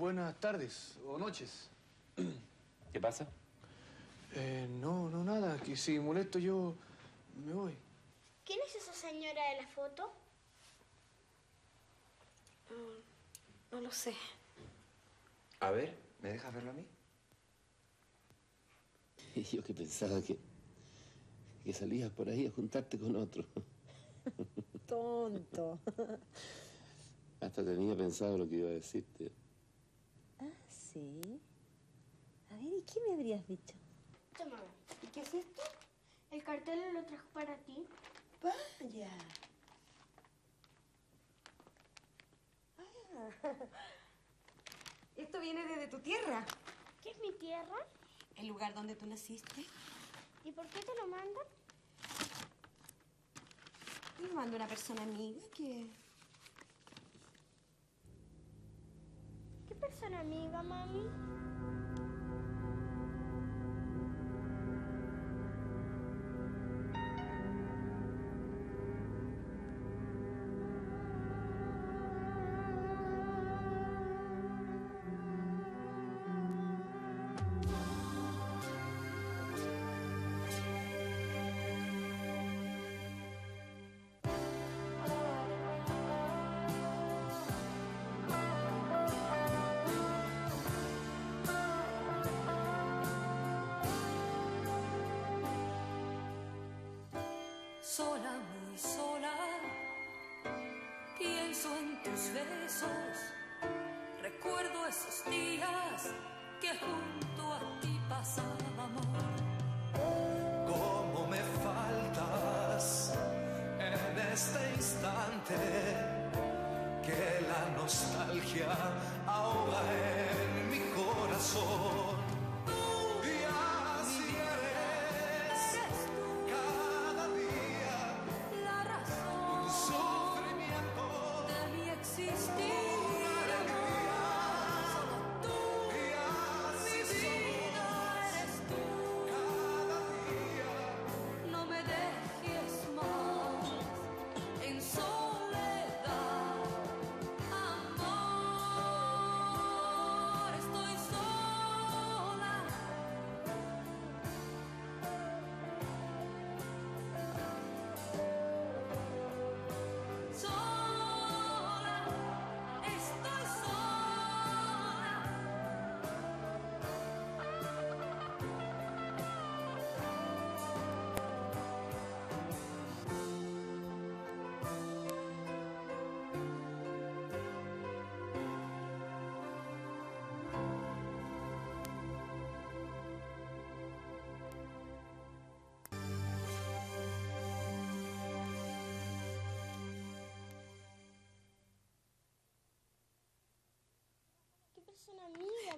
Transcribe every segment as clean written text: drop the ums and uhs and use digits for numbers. Buenas tardes o noches. ¿Qué pasa? No, nada. Que si molesto yo me voy. ¿Quién es esa señora de la foto? No lo sé. A ver, ¿me dejas verlo a mí? Y yo que pensaba que salías por ahí a juntarte con otro. Tonto. Hasta tenía pensado lo que iba a decirte. Ah, sí. A ver, ¿y qué me habrías dicho? Toma, ¿y qué es esto? El cartel lo trajo para ti. Vaya. Ah. Esto viene desde tu tierra. ¿Qué es mi tierra? El lugar donde tú naciste. ¿Y por qué te lo mandan? Me lo manda una persona amiga que... ¿Qué persona amiga, mami?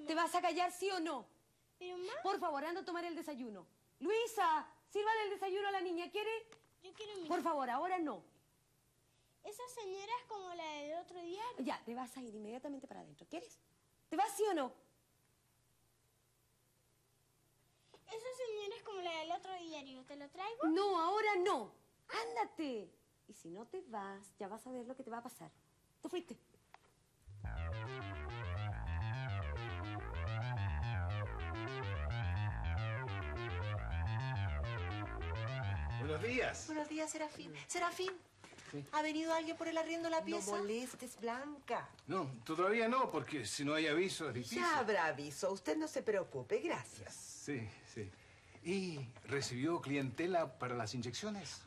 ¿Te vas a callar, sí o no? Pero, mamá... Por favor, anda a tomar el desayuno. Luisa, sírvale el desayuno a la niña, ¿quiere? Yo quiero mi... Por favor, ahora no. Esa señora es como la del otro día. Ya, te vas a ir inmediatamente para adentro, ¿quieres? ¿Te vas, sí o no? Esa señora es como la del otro diario, ¿te lo traigo? No, ahora no. Ándate. Y si no te vas, ya vas a ver lo que te va a pasar. Tú fuiste. Buenos días. Buenos días, Serafín. Serafín, ¿sí? ¿Ha venido alguien por el arriendo de la pieza? No molestes, Blanca. No, todavía no, porque si no hay aviso es difícil. Ya habrá aviso. Usted no se preocupe. Gracias. Sí, sí. ¿Y recibió clientela para las inyecciones?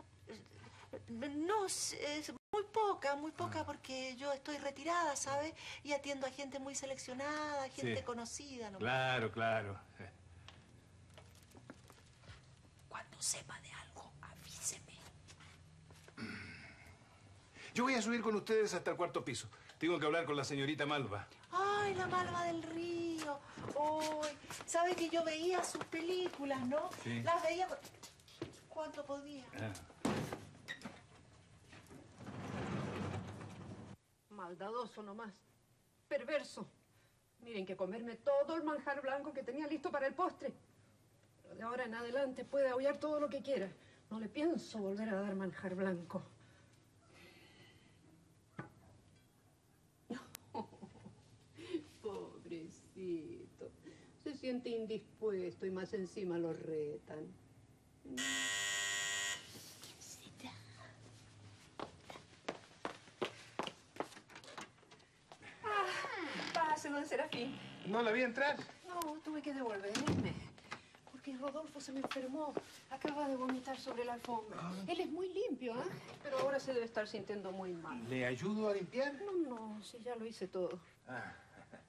No, es muy poca, porque yo estoy retirada, ¿sabe? Y atiendo a gente muy seleccionada, gente conocida. ¿No? Claro, claro. Cuando sepa de algo. Yo voy a subir con ustedes hasta el cuarto piso. Tengo que hablar con la señorita Malva. Ay, la Malva del Río. Ay, ¿sabe que yo veía sus películas, no? Sí. Las veía cuanto podía. Ah. Maldadoso nomás. Perverso. Miren que comerme todo el manjar blanco que tenía listo para el postre. Pero de ahora en adelante puede aullar todo lo que quiera. No le pienso volver a dar manjar blanco. siente indispuesto y más encima lo retan. Pase, don Serafín. ¿No la vi entrar? No, tuve que devolverme. Porque Rodolfo se me enfermó. Acaba de vomitar sobre la alfombra. Ah. Él es muy limpio, ¿eh? Pero ahora se debe estar sintiendo muy mal. ¿Le ayudo a limpiar? No, sí, ya lo hice todo. Ah.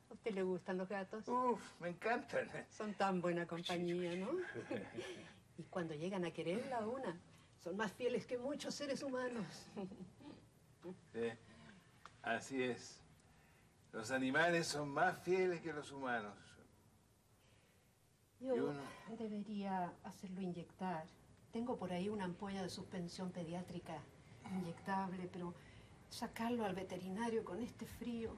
¿A usted le gustan los gatos? Uf, me encantan. Son tan buena compañía, ¿no? Y cuando llegan a quererla a una, son más fieles que muchos seres humanos. Sí, así es. Los animales son más fieles que los humanos. Yo debería hacerlo inyectar. Tengo por ahí una ampolla de suspensión pediátrica inyectable, pero sacarlo al veterinario con este frío...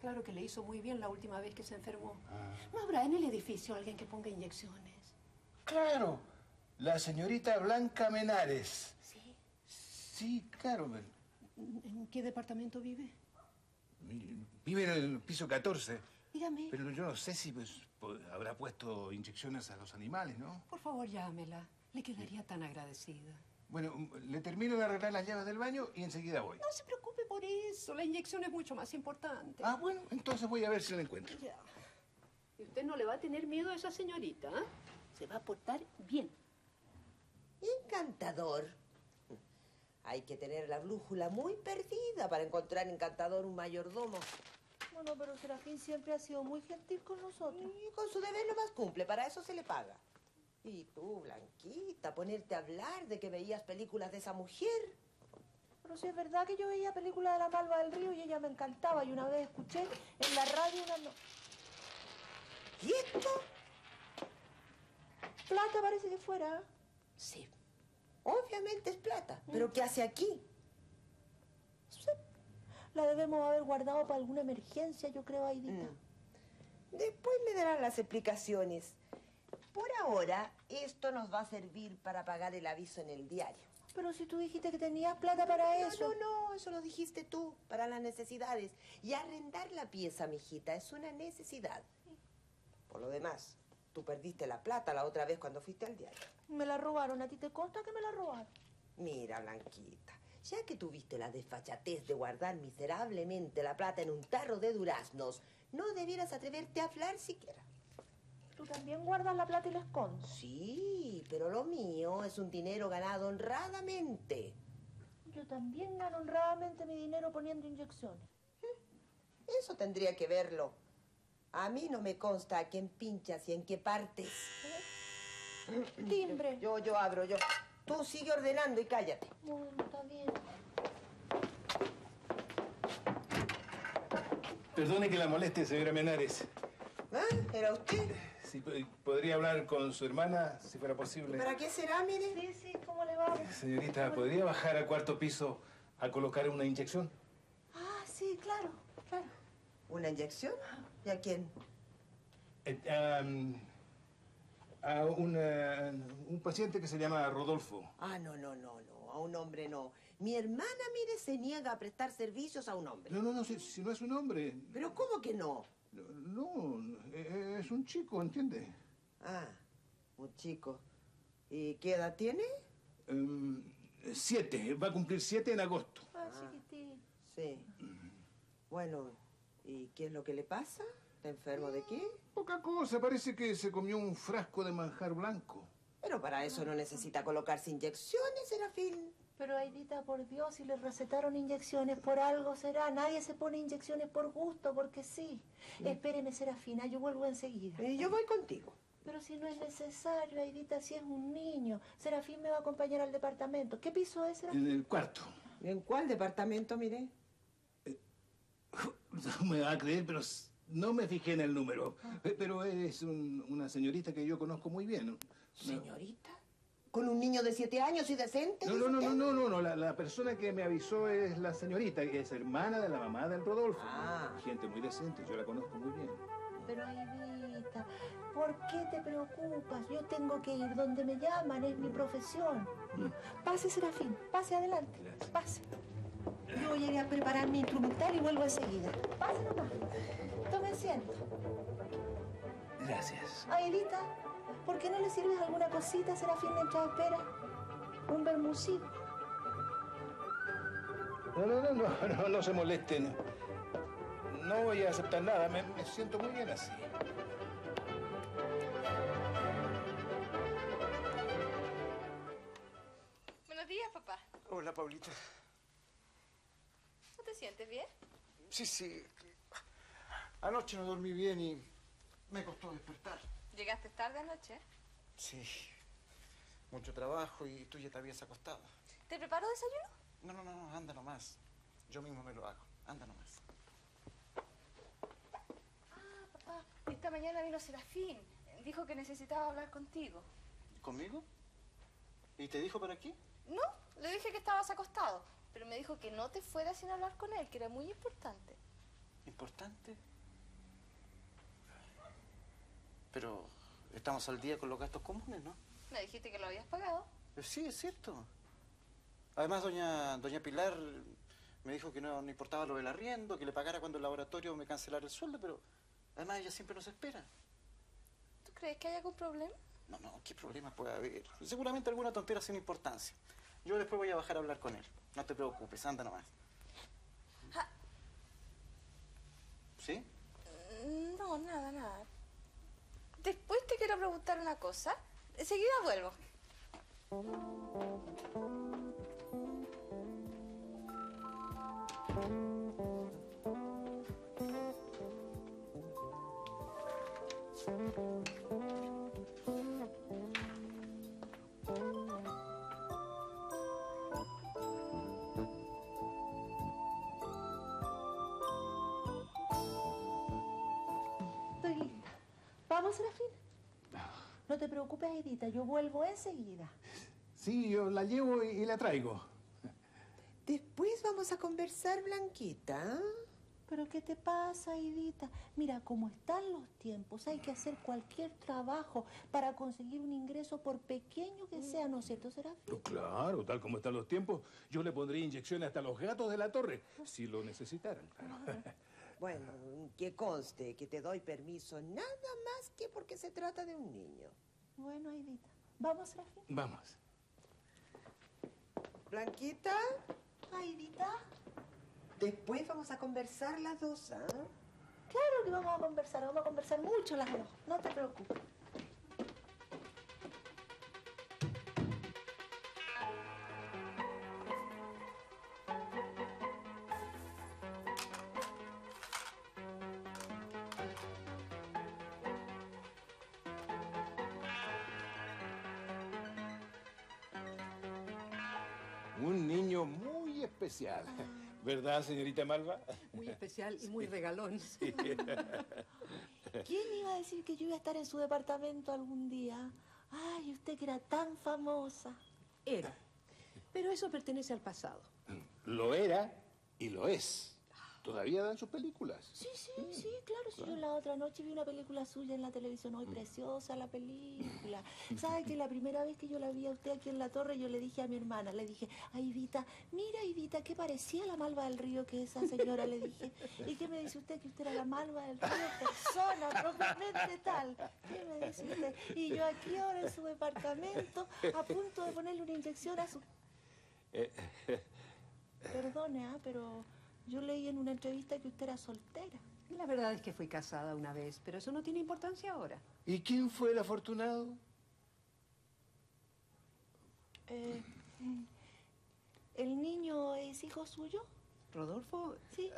Claro que le hizo muy bien la última vez que se enfermó. Ah. ¿No habrá en el edificio alguien que ponga inyecciones? ¡Claro! La señorita Blanca Menares. ¿Sí? Sí, claro. ¿En qué departamento vive? Vive en el piso 14. Dígame. Pero yo no sé si habrá puesto inyecciones a los animales, ¿no? Por favor, llámela. Le quedaría tan agradecida. Bueno, le termino de arreglar las llaves del baño y enseguida voy. No se preocupe por eso. La inyección es mucho más importante. Ah, bueno, entonces voy a ver si la encuentro. Ya. Y usted no le va a tener miedo a esa señorita, ¿eh? Se va a portar bien. Encantador. Hay que tener la brújula muy perdida para encontrar encantador un mayordomo. Bueno, pero Serafín siempre ha sido muy gentil con nosotros. Y con su deber nomás cumple. Para eso se le paga. Y tú, Blanquita, ponerte a hablar de que veías películas de esa mujer. Pero sí es verdad que yo veía películas de la Malva del Río y ella me encantaba. Y una vez escuché en la radio una... ¿Y esto? Plata parece que fuera. Sí. Obviamente es plata. ¿Pero qué hace aquí? Sí. La debemos haber guardado para alguna emergencia, yo creo, Aidita. Después me darán las explicaciones. Por ahora, esto nos va a servir para pagar el aviso en el diario. Pero si tú dijiste que tenías plata para eso. No, eso lo dijiste tú, para las necesidades. Y arrendar la pieza, mijita, es una necesidad. Por lo demás, tú perdiste la plata la otra vez cuando fuiste al diario. Me la robaron, ¿a ti te consta que me la robaron? Mira, Blanquita, ya que tuviste la desfachatez de guardar miserablemente la plata en un tarro de duraznos, no debieras atreverte a hablar siquiera. ¿Tú también guardas la plata y la escondes? Sí, pero lo mío es un dinero ganado honradamente. Yo también gano honradamente mi dinero poniendo inyecciones. Eso tendría que verlo. A mí no me consta a quién pinchas y en qué partes. ¿Eh? Timbre. Yo abro, yo. Tú sigue ordenando y cállate. Bueno, está bien. Perdone que la moleste, señora Menares. ¿Ah? ¿Era usted? Sí, podría hablar con su hermana, si fuera posible. ¿Para qué será, mire? Sí, ¿cómo le va? Señorita, ¿podría bajar al cuarto piso a colocar una inyección? Ah, sí, claro, claro. ¿Una inyección? ¿Y a quién? A un paciente que se llama Rodolfo. Ah, no, a un hombre no. Mi hermana, mire, se niega a prestar servicios a un hombre. No, si no es un hombre. ¿Pero cómo que no? No, es un chico, ¿entiende? Ah, un chico. ¿Y qué edad tiene? 7, va a cumplir 7 en agosto. Ah, chiquitín. Sí. Bueno, ¿y qué es lo que le pasa? ¿Está enfermo de qué? Poca cosa, parece que se comió un frasco de manjar blanco. Pero para eso no necesita colocarse inyecciones, Serafín. Pero Aidita, por Dios, si le recetaron inyecciones, por algo será. Nadie se pone inyecciones por gusto, porque sí. Espéreme, Serafina, yo vuelvo enseguida. Yo voy contigo. Pero si no es necesario, Aidita, si es un niño. Serafín me va a acompañar al departamento. ¿Qué piso es, Serafín? En el cuarto. ¿En cuál departamento, mire? No me va a creer, pero no me fijé en el número. Ah. Pero es una señorita que yo conozco muy bien. ¿Señorita? ¿Con un niño de 7 años y decente? No. La persona que me avisó es la señorita, que es hermana de la mamá del Rodolfo. Ah. Gente muy decente, yo la conozco muy bien. Pero, Ivita, ¿por qué te preocupas? Yo tengo que ir donde me llaman, es mi profesión. Pase, Serafín, pase adelante, pase. Yo voy a ir a preparar mi instrumental y vuelvo enseguida. Pase nomás, tome asiento. Gracias. Aidita, ¿por qué no le sirves alguna cosita, Serafín, mientras espera? Un vermucito. No se molesten. No voy a aceptar nada. Me siento muy bien así. Buenos días, papá. Hola, Paulita. ¿No te sientes bien? Sí. Anoche no dormí bien y me costó despertar. ¿Llegaste tarde anoche? Sí. Mucho trabajo y tú ya te habías acostado. ¿Te preparo desayuno? No, anda nomás. Yo mismo me lo hago. Anda nomás. Ah, papá, esta mañana vino Serafín. Dijo que necesitaba hablar contigo. ¿Conmigo? ¿Y te dijo para qué? No, le dije que estabas acostado. Pero me dijo que no te fueras sin hablar con él, que era muy importante. ¿Importante? Pero estamos al día con los gastos comunes, ¿no? Me dijiste que lo habías pagado. Sí, es cierto. Además, doña Pilar me dijo que no importaba lo del arriendo, que le pagara cuando el laboratorio me cancelara el sueldo, pero además ella siempre nos espera. ¿Tú crees que hay algún problema? No, ¿qué problema puede haber? Seguramente alguna tontera sin importancia. Yo después voy a bajar a hablar con él. No te preocupes, anda nomás. Ja. ¿Sí? No, nada. Después te quiero preguntar una cosa. Enseguida vuelvo. Estoy lista. ¿Vamos, Serafín? No te preocupes, Aidita. Yo vuelvo enseguida. Sí, yo la llevo y la traigo. Después vamos a conversar, Blanquita. ¿Pero qué te pasa, Aidita? Mira, como están los tiempos, hay que hacer cualquier trabajo para conseguir un ingreso, por pequeño que sea, ¿no es cierto, Serafín? Pero claro, tal como están los tiempos, yo le pondría inyecciones hasta los gatos de la torre, si lo necesitaran, claro. Bueno, que conste que te doy permiso nada más que porque se trata de un niño. Bueno, Aidita, ¿vamos, Serafín? Vamos. Blanquita... Aidita, después vamos a conversar las dos, ¿ah? Claro que vamos a conversar mucho las dos, no te preocupes. Un niño muy especial, ¿verdad, señorita Malva? Muy especial y muy regalón. Sí. ¿Quién iba a decir que yo iba a estar en su departamento algún día? Ay, usted que era tan famosa. Era, pero eso pertenece al pasado. Lo era y lo es. Todavía dan sus películas. Sí, claro. Sí, yo la otra noche vi una película suya en la televisión. Hoy preciosa la película. ¿Sabe que la primera vez que yo la vi a usted aquí en la torre, yo le dije a mi hermana, le dije, Aidita, mira, Aidita, ¿qué parecía la Malva del Río que esa señora? Le dije. ¿Y qué me dice usted? Que usted era la Malva del Río, persona, propiamente tal. ¿Qué me dice usted? Y yo aquí ahora en su departamento, a punto de ponerle una inyección a su... Perdone, pero... yo leí en una entrevista que usted era soltera. La verdad es que fui casada una vez, pero eso no tiene importancia ahora. ¿Y quién fue el afortunado? ¿El niño es hijo suyo? ¿Rodolfo? Sí.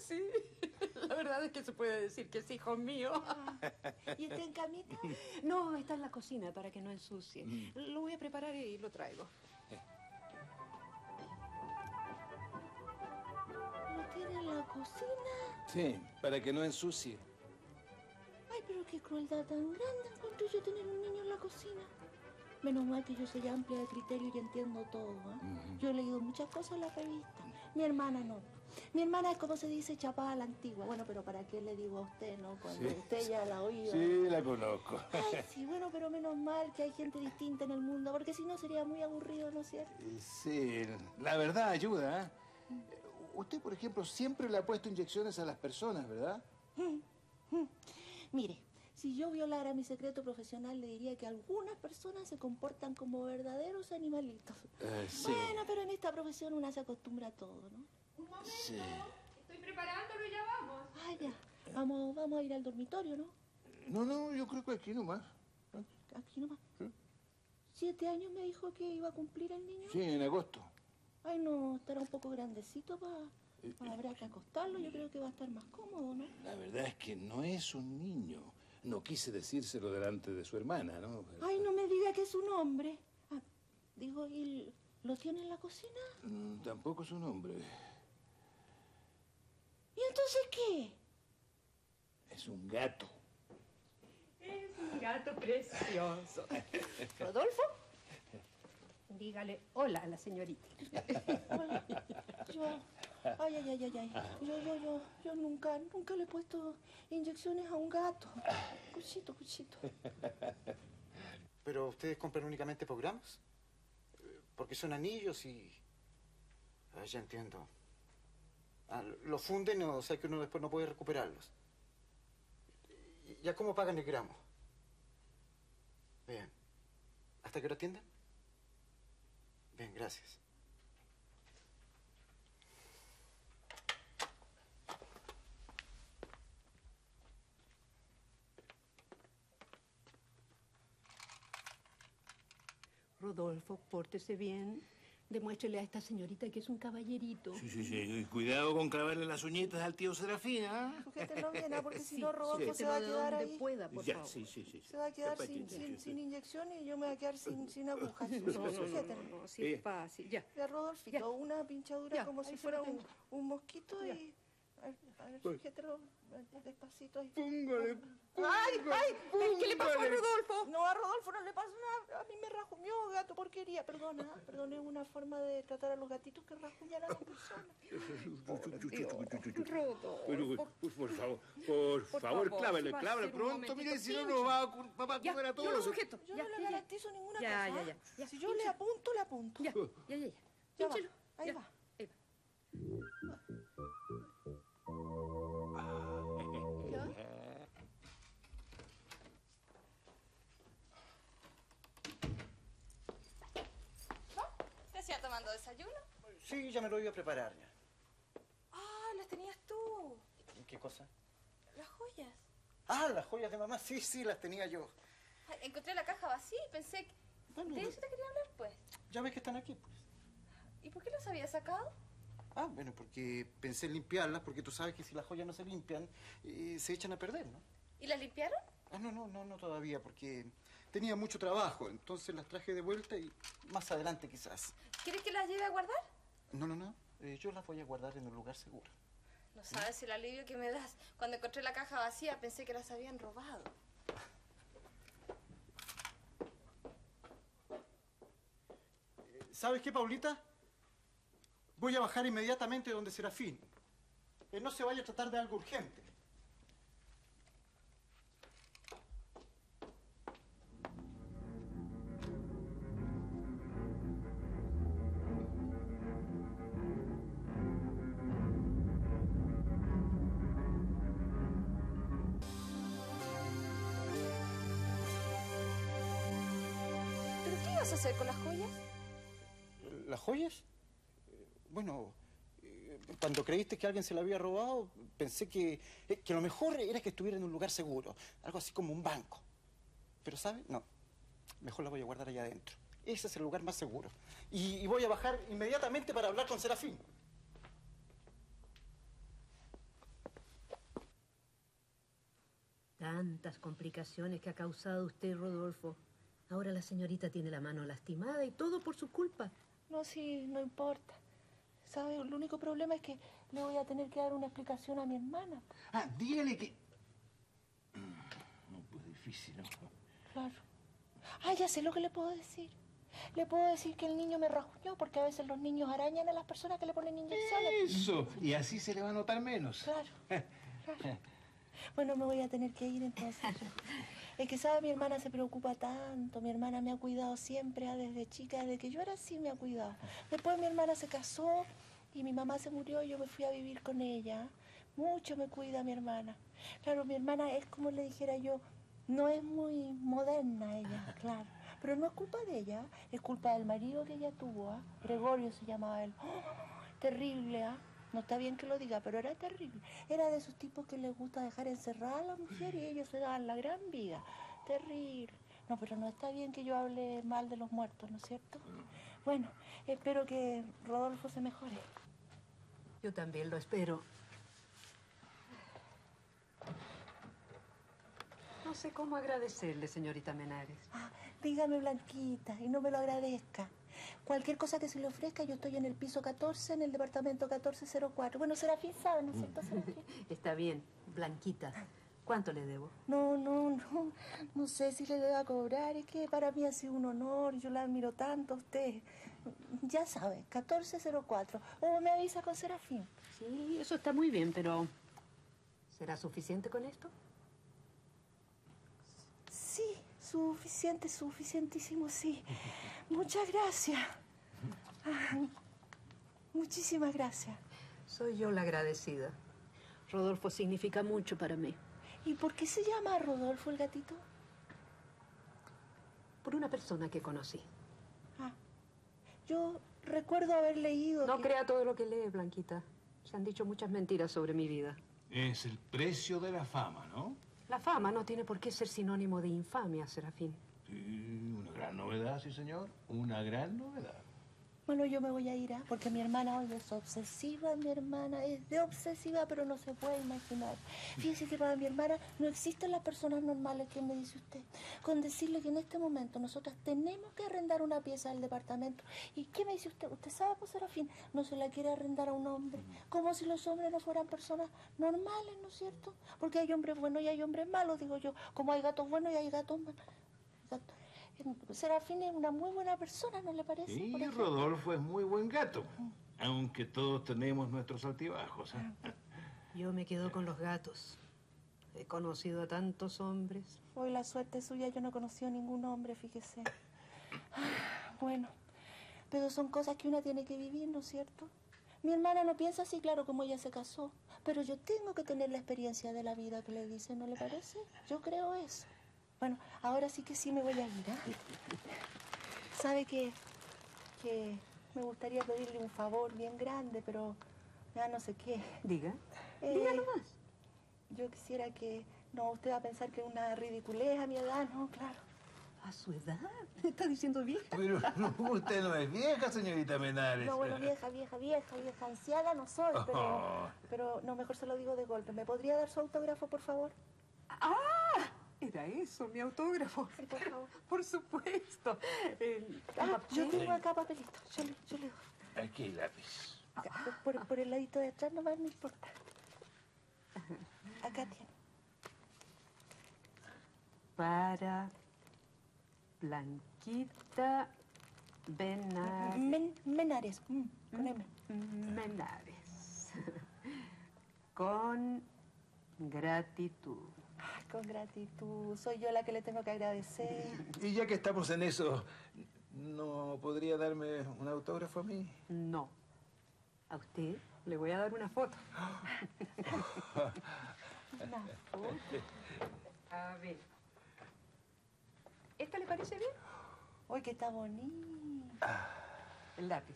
Sí, la verdad es que se puede decir que es hijo mío. Ah. ¿Y está en camita? No, está en la cocina para que no ensucie. Lo voy a preparar y lo traigo. ¿En la cocina? Sí, para que no ensucie. Ay, pero qué crueldad tan grande encontré yo tener un niño en la cocina. Menos mal que yo soy amplia de criterio y entiendo todo, ¿eh? Yo he leído muchas cosas en la revista. Mi hermana no. Mi hermana es, como se dice, chapada a la antigua. Bueno, pero ¿para qué le digo a usted, no? Cuando usted ya la oía. Sí, la conozco. Ay, sí, bueno, pero menos mal que hay gente distinta en el mundo, porque si no sería muy aburrido, ¿no es cierto? Sí, la verdad ayuda, ¿eh? Usted, por ejemplo, siempre le ha puesto inyecciones a las personas, ¿verdad? Mire, Si yo violara mi secreto profesional, le diría que algunas personas se comportan como verdaderos animalitos. Sí. Bueno, pero en esta profesión una se acostumbra a todo, ¿no? Un momento, sí. Estoy preparándolo y ya vamos. Ah, ya. Vamos a ir al dormitorio, ¿no? No, yo creo que aquí nomás. ¿Aquí nomás? Sí. 7 años me dijo que iba a cumplir el niño. Sí, en agosto. Ay, no, estará un poco grandecito para... Habrá que acostarlo, yo creo que va a estar más cómodo, ¿no? La verdad es que no es un niño. No quise decírselo delante de su hermana, ¿no? Ay, no me diga que es un hombre. Ah, digo, ¿y lo tiene en la cocina? Tampoco es un hombre. ¿Y entonces qué? Es un gato. Es un gato precioso. ¿Rodolfo? Dígale hola a la señorita. Hola. Yo... Ay. Yo nunca le he puesto inyecciones a un gato. Cuchito. ¿Pero ustedes compran únicamente por gramos? Porque son anillos y... Ay, ya entiendo. Ah, los funden, o sea que uno después no puede recuperarlos. ¿Ya cómo pagan el gramo? Bien. ¿Hasta qué hora atienden? Bien, gracias. Rodolfo, pórtese bien. Demuéstrele a esta señorita que es un caballerito. Sí. Y cuidado con clavarle las uñitas al tío Serafín, ¿ah? Sujétenlo bien, porque si no, Rodolfo se va a quedar donde ahí. Pueda, por favor. Sí. Se va a quedar sin inyecciones y yo me voy a quedar sin agujas. No, sí es fácil. Ya, Rodolfito, ya. Una pinchadura ya, como si fuera un mosquito ya. Y... A ver, sujételo despacito ahí. ¡Póngale! ¡Ay! ¿Qué le pasó a Rodolfo? No, a Rodolfo no le pasó nada. A mí me rajuñó, gato porquería. Perdona, es una forma de tratar a los gatitos que rajuñan a las personas. Rodolfo. Por favor, clávale pronto. Mire, si no nos va a comer a todos. Yo no le garantizo ninguna cosa. Ya. Si yo le apunto, le apunto. Ya. Ahí va. ¿Ya? ¿Te hacía tomando desayuno? Sí, ya me lo iba a preparar ya. Ah, las tenías tú. ¿Qué cosa? Las joyas. Ah, las joyas de mamá. Sí, las tenía yo. Ay, encontré la caja vacía y pensé que... Bueno, de eso te quería hablar, pues. Ya ves que están aquí, pues. ¿Y por qué los había sacado? Ah, bueno, porque pensé en limpiarlas, porque tú sabes que si las joyas no se limpian, se echan a perder, ¿no? ¿Y las limpiaron? Ah, no todavía, porque tenía mucho trabajo, entonces las traje de vuelta y más adelante quizás. ¿Quieres que las lleve a guardar? No, yo las voy a guardar en un lugar seguro. No sabes el alivio que me das. Cuando encontré la caja vacía pensé que las habían robado. ¿Sabes qué, Paulita? Voy a bajar inmediatamente donde Serafín. Que no se vaya a tratar de algo urgente. ¿Pero qué ibas a hacer con las joyas? ¿Las joyas? Bueno, cuando creíste que alguien se la había robado, pensé que lo mejor era que estuviera en un lugar seguro. Algo así como un banco. Pero, ¿sabes? No. Mejor la voy a guardar allá adentro. Ese es el lugar más seguro. Y voy a bajar inmediatamente para hablar con Serafín. Tantas complicaciones que ha causado usted, Rodolfo. Ahora la señorita tiene la mano lastimada y todo por su culpa. No, sí, no importa. ¿Sabe? El único problema es que le voy a tener que dar una explicación a mi hermana. Ah, dígale que... No, pues difícil, ¿no? Claro. Ah, ya sé lo que le puedo decir. Le puedo decir que el niño me rajuñó porque a veces los niños arañan a las personas que le ponen inyecciones. ¡Eso! Y así se le va a notar menos. Claro. Bueno, me voy a tener que ir entonces. Es que, ¿sabe? Mi hermana se preocupa tanto. Mi hermana me ha cuidado siempre, desde chica, desde que yo era así me ha cuidado. Después mi hermana se casó y mi mamá se murió y yo me fui a vivir con ella. Mucho me cuida mi hermana. Claro, mi hermana es como le dijera yo, No es muy moderna ella, claro. Pero no es culpa de ella, es culpa del marido que ella tuvo, ¿eh? Gregorio se llamaba él. ¡Oh, terrible! ¿Eh? No está bien que lo diga, pero era terrible. Era de esos tipos que les gusta dejar encerrada a la mujer y ellos se daban la gran vida. Terrible. No, pero no está bien que yo hable mal de los muertos, ¿no es cierto? Bueno, espero que Rodolfo se mejore. Yo también lo espero. No sé cómo agradecerle, señorita Menares. Ah, dígame, Blanquita, y no me lo agradezca. Cualquier cosa que se le ofrezca, yo estoy en el piso 14, en el departamento 1404. Bueno, Serafín sabe, ¿no es cierto, Serafín? Está bien, Blanquita. ¿Cuánto le debo? No. No sé si le debo cobrar. Es que para mí ha sido un honor. Yo la admiro tanto a usted. Ya sabe, 1404. O me avisa con Serafín. Sí, eso está muy bien, pero... ¿será suficiente con esto? Sí, suficiente, suficientísimo, sí. Muchas gracias. Muchísimas gracias. Soy yo la agradecida. Rodolfo significa mucho para mí. ¿Y por qué se llama Rodolfo el gatito? Por una persona que conocí. Ah, yo recuerdo haber leído... No crea todo lo que lee, Blanquita. Se han dicho muchas mentiras sobre mi vida. Es el precio de la fama, ¿no? La fama no tiene por qué ser sinónimo de infamia, Serafín. Sí, una gran novedad, sí, señor. Una gran novedad. Bueno, yo me voy a ir, ¿eh? Porque mi hermana hoy es obsesiva, pero no se puede imaginar. Fíjese que para mi hermana no existen las personas normales que me dice usted. Con decirle que en este momento nosotras tenemos que arrendar una pieza del departamento. ¿Y qué me dice usted? Usted sabe, pues, Serafín, no se la quiere arrendar a un hombre. Como si los hombres no fueran personas normales, ¿no es cierto? Porque hay hombres buenos y hay hombres malos, digo yo. Como hay gatos buenos y hay gatos malos. Serafín es una muy buena persona, ¿no le parece? Sí, Rodolfo es muy buen gato, aunque todos tenemos nuestros altibajos. Yo me quedo con los gatos. He conocido a tantos hombres. Hoy la suerte suya, yo no he conocido a ningún hombre, fíjese. Bueno, pero son cosas que una tiene que vivir, ¿no es cierto? Mi hermana no piensa así, claro, como ella se casó. Pero yo tengo que tener la experiencia de la vida que le dicen, ¿no le parece? Yo creo eso. Bueno, ahora sí que sí me voy a ir, ¿eh? Sabe que me gustaría pedirle un favor bien grande, pero ya no sé qué. Diga. Dígalo más. Yo quisiera que... No, usted va a pensar que es una ridiculez a mi edad, ¿no? Claro. ¿A su edad? ¿Me está diciendo vieja? Pero usted no es vieja, señorita Menares. No, bueno, vieja, anciana no soy, pero no, mejor se lo digo de golpe. ¿Me podría dar su autógrafo, por favor? ¡Ah! Era eso, mi autógrafo. Sí, por favor. Por supuesto. Yo tengo acá papelito. Yo le doy. Aquí hay lápiz. Acá, por el ladito de atrás nomás no importa. Acá tiene. Para Blanquita Menares. Menares. Con M. Menares. Con gratitud. Ay, con gratitud. Soy yo la que le tengo que agradecer. Y ya que estamos en eso, ¿no podría darme un autógrafo a mí? No. A usted le voy a dar una foto. Una foto. A ver. ¿Esta le parece bien? Uy, que está bonita. El lápiz.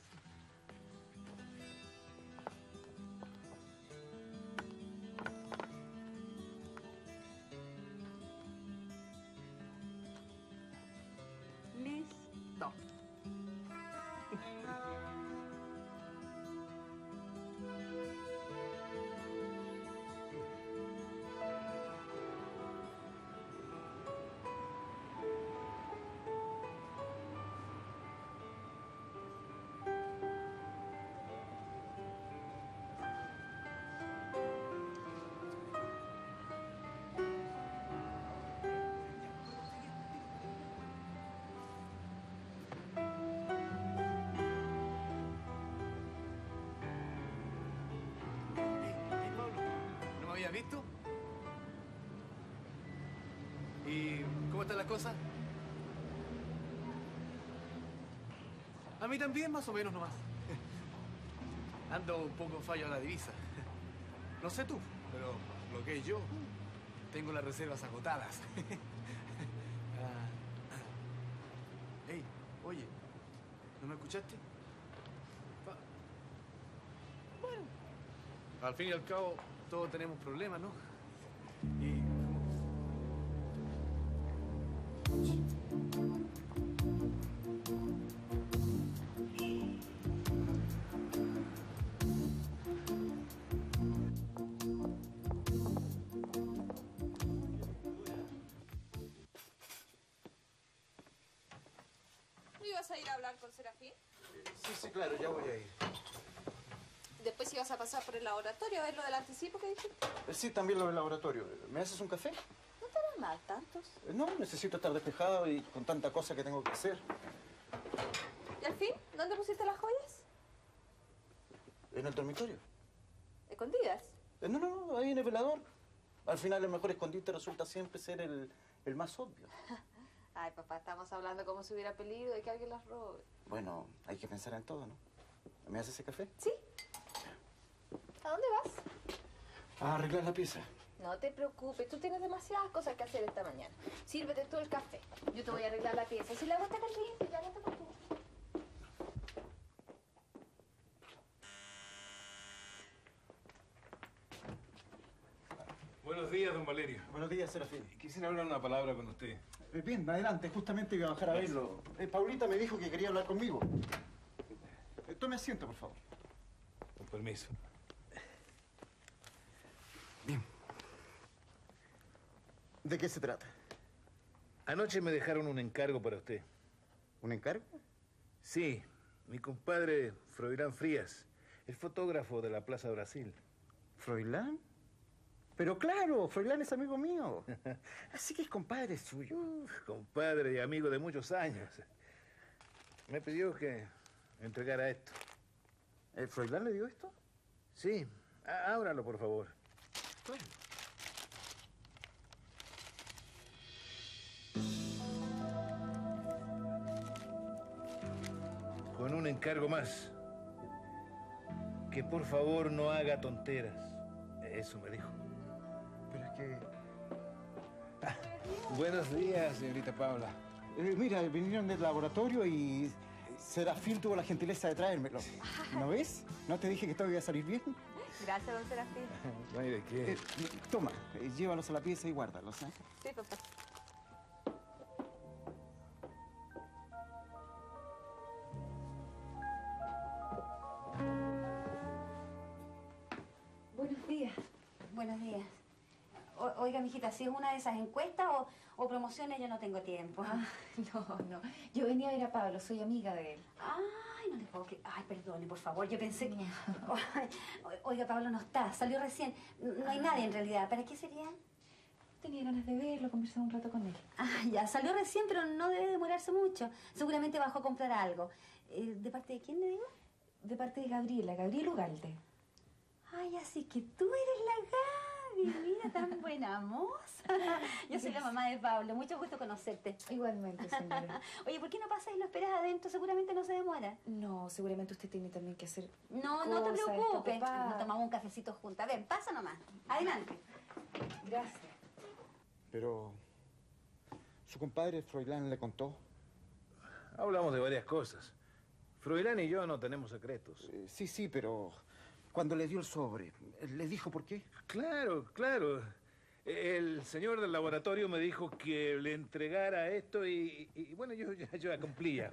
¿Visto? ¿Y cómo está la cosa? A mí también, más o menos nomás. Ando un poco fallo a la divisa. No sé tú, pero lo que es yo, Tengo las reservas agotadas. Ey, oye, ¿no me escuchaste? Bueno, al fin y al cabo, todos tenemos problemas, ¿no? Y... ¿Ibas a ir a hablar con Serafín? Sí, sí, claro, ya voy a ir. Después ibas a pasar por el laboratorio a ver lo del anticipo que dijiste. Sí, también lo del laboratorio. ¿Me haces un café? ¿No te harán mal tantos? No, necesito estar despejado y con tanta cosa que tengo que hacer. ¿Y al fin? ¿Dónde pusiste las joyas? En el dormitorio. ¿Escondidas? No, ahí en el velador. Al final el mejor escondite resulta siempre ser el más obvio. Ay, papá, estamos hablando como si hubiera peligro de que alguien las robe. Bueno, hay que pensar en todo, ¿no? ¿Me haces ese café? Sí. ¿A dónde vas? A arreglar la pieza. No te preocupes, tú tienes demasiadas cosas que hacer esta mañana. Sírvete tú el café. Yo te voy a arreglar la pieza. Si la agua está caliente, ya la tomas tú. Buenos días, don Valerio. Buenos días, Serafín. Quisiera hablar una palabra con usted. Bien, adelante. Justamente iba a bajar a verlo. Paulita me dijo que quería hablar conmigo. Tome asiento, por favor. Con permiso. Bien. ¿De qué se trata? Anoche me dejaron un encargo para usted. ¿Un encargo? Sí. Mi compadre Froilán Frías, el fotógrafo de la Plaza Brasil. ¿Froilán? Pero claro, Froilán es amigo mío. Así que es compadre suyo. Compadre y amigo de muchos años. Me pidió que entregara esto. ¿El Froilán le dio esto? Sí. Ábralo, por favor. Claro. Con un encargo más. Que por favor no haga tonteras. Eso me dijo. Pero es que... Ah. Buenos días, señorita Paula. Mira, vinieron del laboratorio y... Serafín tuvo la gentileza de traérmelo. ¿No ves? ¿No te dije que todo iba a salir bien? Gracias, don Serafín. No hay de qué. Toma, llévalos a la pieza y guárdalos, ¿eh? Sí, papá. Buenos días. Buenos días. Oiga, mijita, si es una de esas encuestas o promociones, yo no tengo tiempo. Ah, no. Yo venía a ver a Pablo, soy amiga de él. Ay, no le puedo creer. Ay, perdone, por favor, yo pensé que... Oiga, Pablo no está, salió recién. No hay nadie en realidad. ¿Para qué sería? Tenía ganas de verlo, conversar un rato con él. Ah, ya, salió recién, pero no debe demorarse mucho. Seguramente bajó a comprar algo. ¿De parte de quién le digo? De parte de Gabriela Ugarte. Ay, así que tú eres la gata. Mira, tan buena moza. Yo soy la mamá de Pablo. Mucho gusto conocerte. Igualmente, señora. Oye, ¿por qué no pasas y lo esperas adentro? Seguramente no se demora. No, seguramente usted tiene también que hacer cosas. No te preocupes. Nos tomamos un cafecito juntas. Ven, pasa nomás. Adelante. Gracias. Pero... ¿su compadre Froilán le contó? Hablamos de varias cosas. Froilán y yo no tenemos secretos. Sí, pero... Cuando le dio el sobre, ¿le dijo por qué? Claro. El señor del laboratorio me dijo que le entregara esto y bueno, yo la cumplía.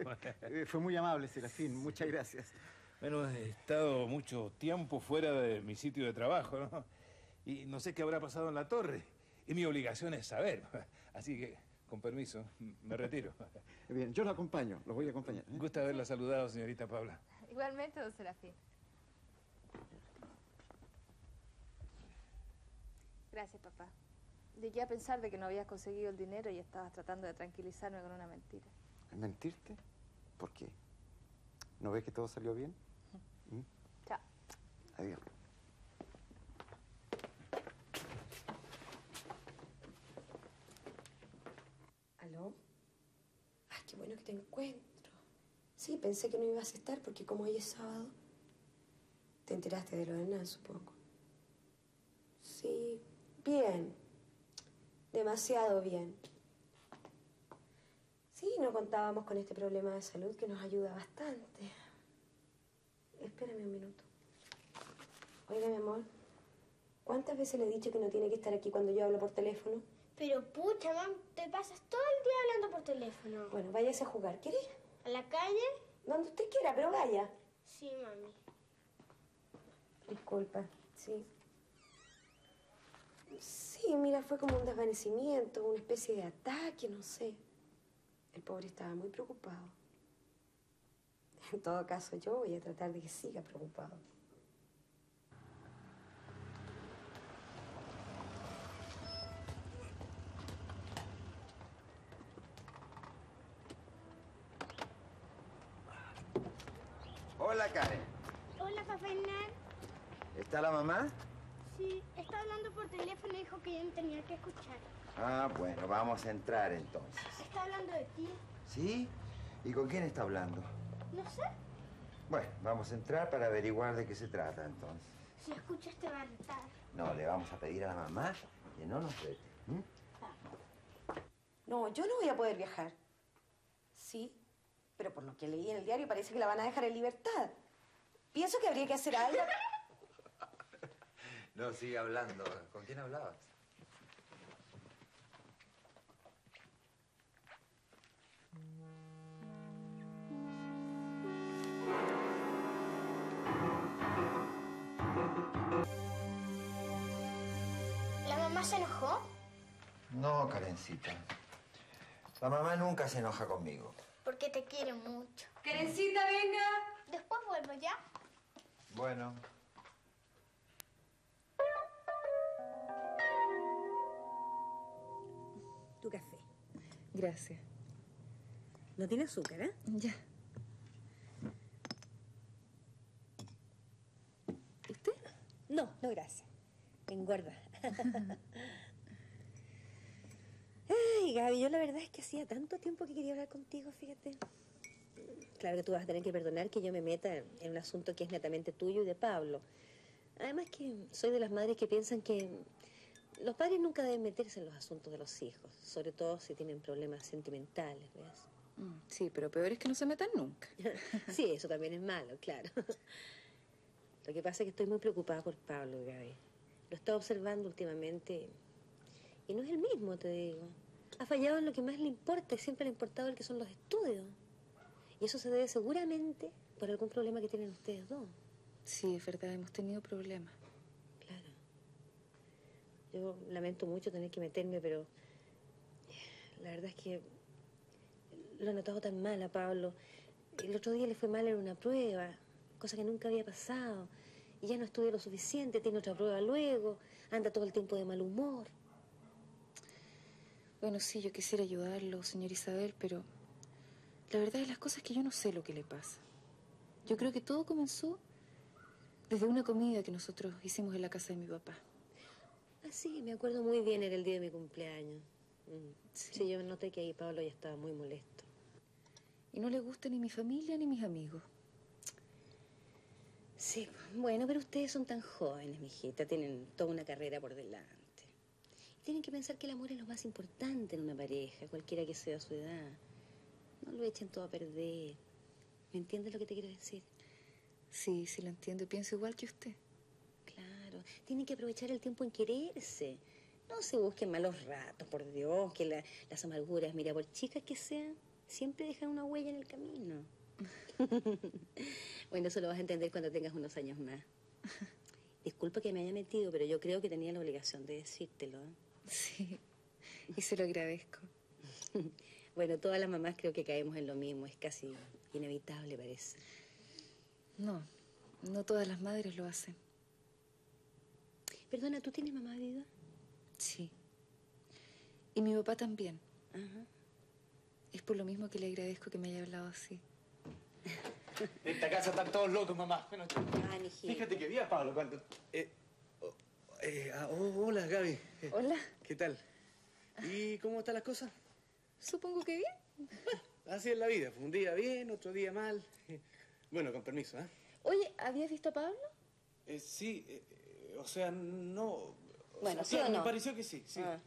Fue muy amable, Serafín. Muchas gracias. Bueno, he estado mucho tiempo fuera de mi sitio de trabajo, ¿no? Y no sé qué habrá pasado en la torre. Y mi obligación es saber. Así que, con permiso, me retiro. Bien, yo lo acompaño. Los voy a acompañar, ¿eh? Gusto haberla saludado, señorita Paula. Igualmente, don Serafín. Gracias, papá. Llegué a pensar de que no habías conseguido el dinero y estabas tratando de tranquilizarme con una mentira. ¿Mentirte? ¿Por qué? ¿No ves que todo salió bien? ¿Mm? Chao. Adiós. ¿Aló? Ay, qué bueno que te encuentro. Sí, pensé que no ibas a estar porque como hoy es sábado... Te enteraste de lo de Hernán, supongo. Sí, bien. demasiado bien. Sí, no contábamos con este problema de salud que nos ayuda bastante. Espérame un minuto. Oiga, mi amor, ¿cuántas veces le he dicho que no tiene que estar aquí cuando yo hablo por teléfono? Pero pucha, mam, te pasas todo el día hablando por teléfono. Bueno, váyase a jugar, ¿quiere? ¿A la calle? Donde usted quiera, pero vaya. Sí, mami. Disculpa, sí. Sí, mira, fue como un desvanecimiento, una especie de ataque, no sé. El pobre estaba muy preocupado. En todo caso, yo voy a tratar de que siga preocupado. Hola, Karen. Hola, papá Hernán. ¿Está la mamá? Sí, está hablando por teléfono y dijo que yo no tenía que escuchar. Ah, bueno, vamos a entrar entonces. Está hablando de ti. ¿Sí? ¿Y con quién está hablando? No sé. Bueno, vamos a entrar para averiguar de qué se trata entonces. Si escuchas te va a retar. No, le vamos a pedir a la mamá que no nos rete. ¿Mm? No, yo no voy a poder viajar. ¿Sí? Pero por lo que leí en el diario parece que la van a dejar en libertad. Pienso que habría que hacer algo. No, sigue hablando. ¿Con quién hablabas? ¿La mamá se enojó? No, Karencita. La mamá nunca se enoja conmigo. Porque te quiere mucho. Karencita, venga. Después vuelvo, ¿ya? Bueno. Tu café. Gracias. No tiene azúcar, ¿eh? Ya. ¿Usted? No, no, gracias. Engorda. Ay, Gaby, yo la verdad es que hacía tanto tiempo que quería hablar contigo, fíjate. Claro que tú vas a tener que perdonar que yo me meta en un asunto que es netamente tuyo y de Pablo. Además que soy de las madres que piensan que los padres nunca deben meterse en los asuntos de los hijos, sobre todo si tienen problemas sentimentales, ¿ves? Sí, pero peor es que no se metan nunca. Sí, eso también es malo, claro. Lo que pasa es que estoy muy preocupada por Pablo, Gaby. Lo he estado observando últimamente y no es el mismo, te digo. Ha fallado en lo que más le importa y siempre le ha importado el que son los estudios. Y eso se debe seguramente por algún problema que tienen ustedes dos. Sí, es verdad, hemos tenido problemas. Claro. Yo lamento mucho tener que meterme, pero la verdad es que lo he notado tan mal a Pablo. El otro día le fue mal en una prueba, cosa que nunca había pasado. Y ya no estudia lo suficiente, tiene otra prueba luego, anda todo el tiempo de mal humor. Bueno, sí, yo quisiera ayudarlo, señora Isabel, pero la verdad de las cosas es que yo no sé lo que le pasa. Yo creo que todo comenzó desde una comida que nosotros hicimos en la casa de mi papá. Ah, sí, me acuerdo muy bien, era el día de mi cumpleaños. Sí, sí, yo noté que ahí Pablo ya estaba muy molesto. Y no le gusta ni mi familia ni mis amigos. Sí, bueno, pero ustedes son tan jóvenes, mijita, tienen toda una carrera por delante. Tienen que pensar que el amor es lo más importante en una pareja, cualquiera que sea su edad. No lo echen todo a perder. ¿Me entiendes lo que te quiero decir? Sí, sí lo entiendo. Pienso igual que usted. Claro. Tienen que aprovechar el tiempo en quererse. No se busquen malos ratos, por Dios, que las amarguras, mira, por chicas que sean, siempre dejan una huella en el camino. Bueno, eso lo vas a entender cuando tengas unos años más. Disculpa que me haya metido, pero yo creo que tenía la obligación de decírtelo, ¿eh? Sí, y se lo agradezco. Bueno, todas las mamás creo que caemos en lo mismo. Es casi inevitable, parece. No, no todas las madres lo hacen. Perdona, ¿tú tienes mamá viva? Sí. Y mi papá también. Ajá. Es por lo mismo que le agradezco que me haya hablado así. En esta casa están todos locos, mamá. Menos tú. Ah, mi hijita. Fíjate que vi a Pablo cuando... hola, Gaby. Hola. ¿Qué tal? ¿Y cómo están las cosas? Supongo que bien. Así es la vida. Un día bien, otro día mal. Bueno, con permiso, ¿eh? Oye, ¿habías visto a Pablo? Sí, o sea, no... Bueno, o sea, ¿sí o no? Me pareció que sí, sí. Ah.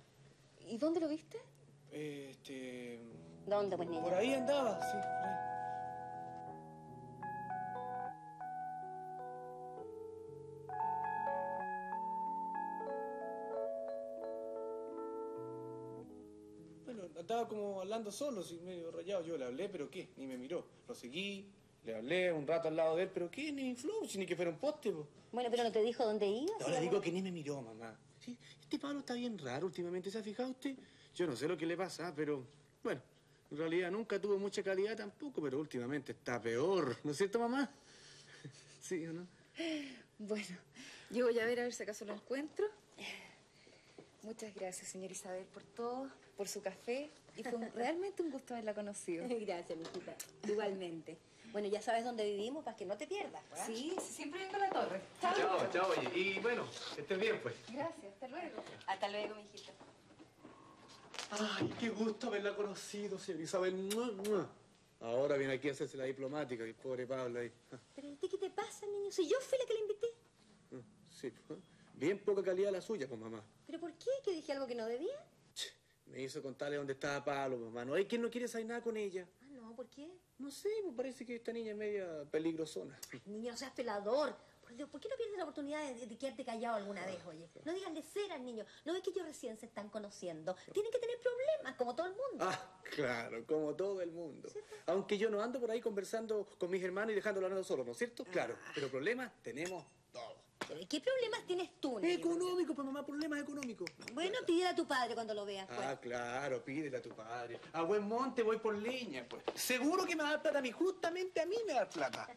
¿Y dónde lo viste? ¿Dónde, pues, niña? Por ahí andaba, sí, por ahí. Estaba como hablando solo, medio rayado. Yo le hablé, pero qué, ni me miró. Lo seguí, le hablé un rato al lado de él, pero qué, ni flow, si ni que fuera un poste, po. Bueno, pero no te dijo dónde ibas. No, le digo que ni me miró, mamá. ¿Sí? Este Pablo está bien raro últimamente, ¿se ha fijado usted? Yo no sé lo que le pasa, pero bueno, en realidad nunca tuvo mucha calidad tampoco, pero últimamente está peor, ¿no es cierto, mamá? ¿Sí o no? Bueno, yo voy a ver si acaso lo encuentro. Muchas gracias, señora Isabel, por todo, por su café. Y fue realmente un gusto haberla conocido. Gracias, mijita. Igualmente. Bueno, ya sabes dónde vivimos para que no te pierdas, ¿verdad? Sí, siempre vengo a la torre. Chao. Chao, chao, oye. Y bueno, que estés bien, pues. Gracias, hasta luego. Hasta luego, mijita. Ay, qué gusto haberla conocido, señora Isabel. ¡Mua, mua! Ahora viene aquí a hacerse la diplomática, el pobre Pablo ahí. Pero, ¿y qué te pasa, niño? Si yo fui la que la invité. Sí, pues. Bien poca calidad la suya, pues, mamá. ¿Pero por qué? ¿Que dije algo que no debía? Me hizo contarle dónde estaba Pablo, mamá. No hay quien no quiere saber nada con ella. Ah, no, ¿por qué? No sé, me parece que esta niña es media peligrosona. Ay, niño, no seas pelador. Por Dios, ¿por qué no pierdes la oportunidad de quedarte callado alguna vez, oye? No digas leceras, niño. ¿No ves que ellos recién se están conociendo? Tienen que tener problemas, como todo el mundo. Ah, claro, como todo el mundo. ¿Cierto? Aunque yo no ando por ahí conversando con mis hermanos y dejándolo hablando solo, ¿no es cierto? Ah. Claro, pero problemas tenemos todos. ¿Qué problemas tienes tú, niño? Económicos, pues, mamá, problemas económicos. Bueno, pídele a tu padre cuando lo veas, pues. Ah, claro, pídele a tu padre. A buen monte voy por leña, pues. Seguro que me va a dar plata a mí, justamente a mí me va a dar plata.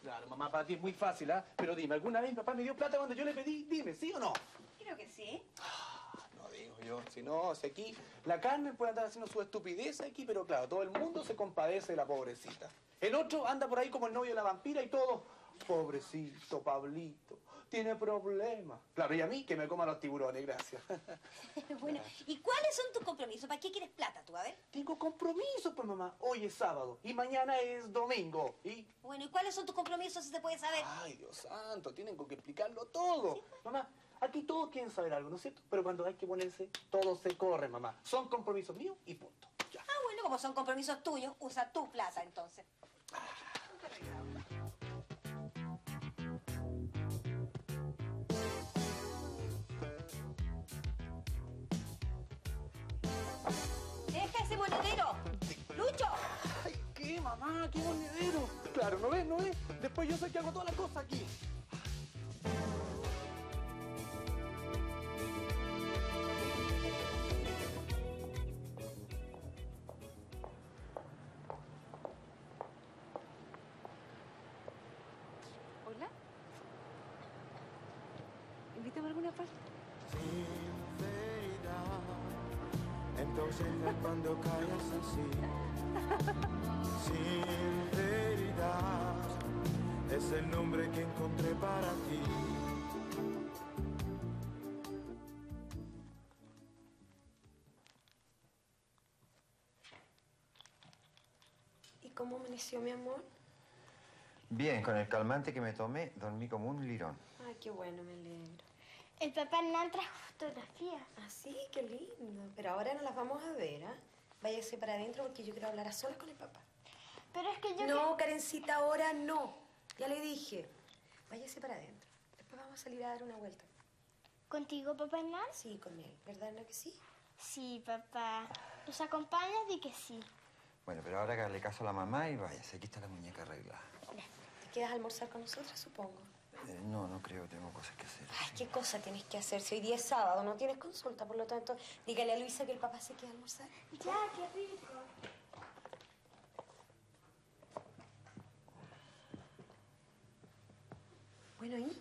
Claro, mamá, para ti es muy fácil, ¿ah? Pero dime, ¿alguna vez mi papá me dio plata cuando yo le pedí? Dime, ¿sí o no? Creo que sí. Ah, no digo yo, si no, si aquí... La Carmen puede andar haciendo su estupidez aquí, pero claro, todo el mundo se compadece de la pobrecita. El otro anda por ahí como el novio de la vampira y todo... Pobrecito Pablito, tiene problemas. Claro, y a mí que me coman los tiburones, gracias. Bueno, ¿y cuáles son tus compromisos? ¿Para qué quieres plata tú? A ver. Tengo compromisos, pues, mamá. Hoy es sábado y mañana es domingo. ¿Y? Bueno, ¿y cuáles son tus compromisos, si te puedes saber? Ay, Dios santo, tienen que explicarlo todo. ¿Sí? Mamá, aquí todos quieren saber algo, ¿no es cierto? Pero cuando hay que ponerse, todo se corre, mamá. Son compromisos míos y punto. Ya. Ah, bueno, como son compromisos tuyos, usa tu plata, entonces. ¡Monedero! ¡Lucho! ¡Ay, qué, mamá! ¡Qué monedero! Claro, ¿no ves? ¿No ves? Después yo sé que hago todas las cosas aquí. ¿Hola? ¿Invítame a alguna parte? Entonces cuando callas así, sinceridad, es el nombre que encontré para ti. ¿Y cómo amaneció, mi amor? Bien, con el calmante que me tomé, dormí como un lirón. Ay, qué bueno, me alegro. El papá Hernán trajo fotografías. Ah, sí, qué lindo. Pero ahora no las vamos a ver, ¿ah? ¿Eh? Váyase para adentro porque yo quiero hablar a solas con el papá. Pero es que yo... No, Karencita, ahora no. Ya le dije. Váyase para adentro. Después vamos a salir a dar una vuelta. ¿Contigo, papá Hernán? Sí, con él. ¿Verdad, no que sí? Sí, papá. ¿Nos acompañas? Di que sí. Bueno, pero ahora hágale caso a la mamá y váyase. Aquí está la muñeca arreglada. ¿Te quedas a almorzar con nosotros, supongo? No, no creo, tengo cosas que hacer. Ay, ¿qué cosa tienes que hacer? Si hoy día es sábado, no tienes consulta, por lo tanto, dígale a Luisa que el papá se queda a almorzar. Ya, qué rico. Bueno, ¿y?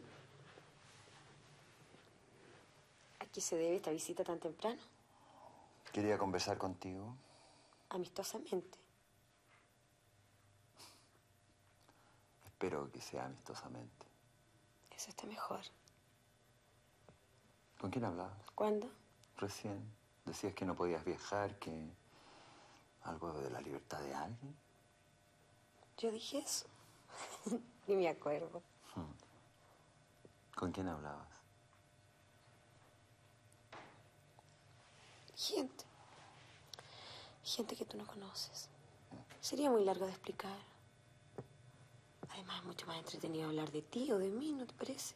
¿A qué se debe esta visita tan temprano? Quería conversar contigo. Amistosamente. Espero que sea amistosamente. Eso está mejor. ¿Con quién hablabas? ¿Cuándo? Recién. Decías que no podías viajar, que... algo de la libertad de alguien. ¿Yo dije eso? Ni me acuerdo. ¿Con quién hablabas? gente. Gente que tú no conoces. Sería muy largo de explicar. Además, es mucho más entretenido hablar de ti o de mí, ¿no te parece?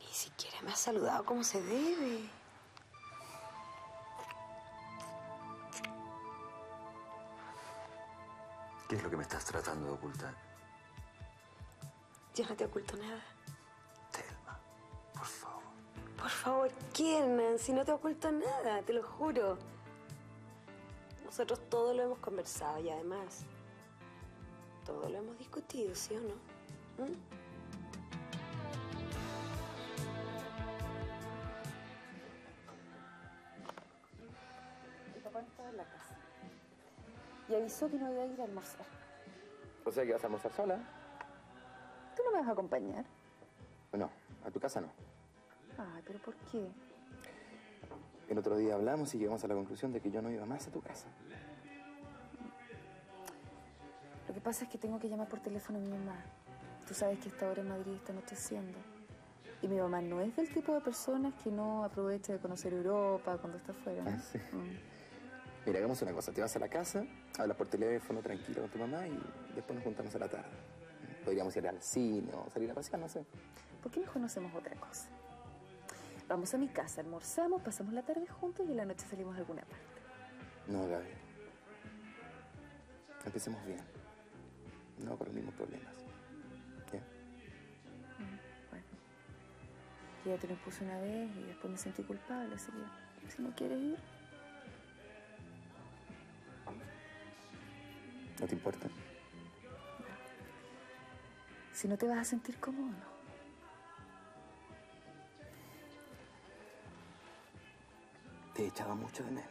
Ni siquiera me has saludado como se debe. ¿Qué es lo que me estás tratando de ocultar? Yo no te oculto nada. Telma, por favor. Por favor, Hernán, si no te oculto nada, te lo juro. Nosotros todo lo hemos conversado y además todo lo hemos discutido, ¿sí o no? ¿Mm? Mi papá no estaba en la casa. Y avisó que no iba a ir a almorzar. O sea que vas a almorzar sola. ¿Tú no me vas a acompañar? No, a tu casa no. Ay, ¿pero por qué? El otro día hablamos y llegamos a la conclusión de que yo no iba más a tu casa. Lo que pasa es que tengo que llamar por teléfono a mi mamá. Tú sabes que esta hora en Madrid está anocheciendo. Y mi mamá no es del tipo de personas que no aprovecha de conocer Europa cuando está afuera, ¿no? Ah, sí. Mira, hagamos una cosa. Te vas a la casa, hablas por teléfono tranquilo con tu mamá y después nos juntamos a la tarde. Podríamos ir al cine o salir a pasear, no sé. ¿Por qué mejor no hacemos otra cosa? Vamos a mi casa, almorzamos, pasamos la tarde juntos y en la noche salimos a alguna parte. No, Gaby. Empecemos bien. No con los mismos problemas. ¿Ya? Bueno. Ya te lo puse una vez y después me sentí culpable, así que si no quieres ir... ¿No te importa? No. Si no te vas a sentir cómodo, no. Te echaba mucho de menos.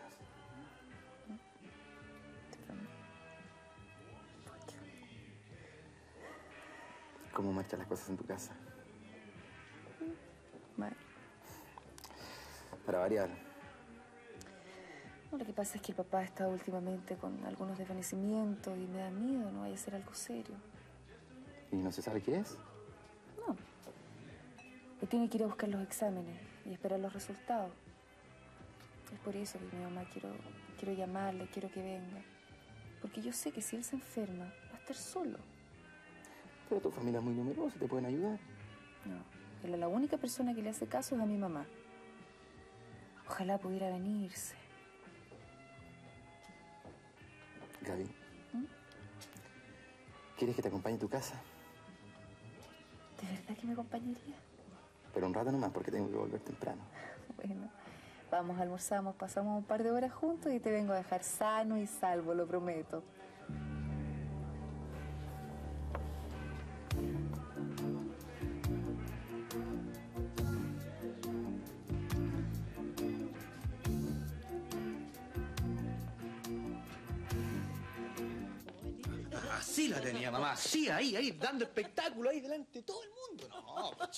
¿Cómo marchan las cosas en tu casa? Mal. Para variar. No, lo que pasa es que el papá ha estado últimamente con algunos desvanecimientos y me da miedo, no vaya a ser algo serio. ¿Y no se sabe qué es? No. Le tiene que ir a buscar los exámenes y esperar los resultados. Es por eso que mi mamá quiero llamarle, quiero que venga. Porque yo sé que si él se enferma, va a estar solo. Pero tu familia es muy numerosa, te pueden ayudar. No, pero la única persona que le hace caso es a mi mamá. Ojalá pudiera venirse. Gaby, ¿quieres que te acompañe a tu casa? ¿De verdad que me acompañaría? Pero un rato nomás, porque tengo que volver temprano. Bueno, vamos, almorzamos, pasamos un par de horas juntos y te vengo a dejar sano y salvo, lo prometo. Así la tenía mamá, así, ahí, dando espectáculo, ahí delante de todo el mundo. No, pues,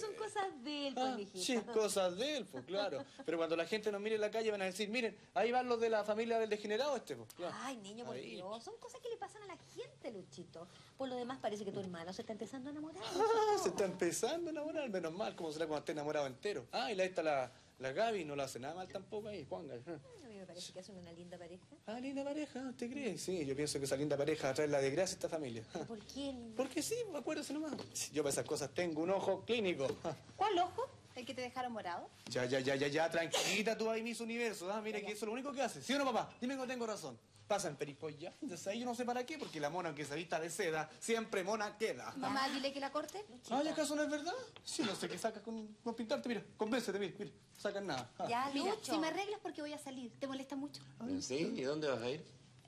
son cosas de él, pues, mijita. Sí, cosas de él, pues, claro. Pero cuando la gente nos mire en la calle van a decir, miren, ahí van los de la familia del degenerado este, pues, claro. Ay, niño, por Dios, son cosas que le pasan a la gente, Luchito. Por lo demás parece que tu hermano se está empezando a enamorar. Ah, se está empezando a enamorar, menos mal, como será cuando esté enamorado entero. Ah, y ahí está la Gaby, no la hace nada mal tampoco ahí, Juanga. A mí me parece que hacen una linda pareja. Ah, linda pareja, ¿usted cree? Sí, yo pienso que esa linda pareja trae la desgracia a esta familia. ¿Por qué? Porque sí, acuérdese nomás. Yo para esas cosas tengo un ojo clínico. ¿Cuál ojo? ¿El que te dejaron morado? Ya, tranquilita tú ahí, mis universos. Ah, mire que eso es lo único que hace. ¿Sí o no, papá? Dime que no tengo razón. Pasan peripolla. Entonces ahí yo no sé para qué, porque la mona, aunque se vista de seda, siempre mona queda. Mamá, dile que la corte. Luchita. Ay, ¿acaso no es verdad? Sí, no sé qué sacas con pintarte. Mira, convéncete, mira, sacas nada. Ya, mira, Lucho, si me arreglas porque voy a salir. ¿Te molesta mucho? Ay, sí, ¿y dónde vas a ir?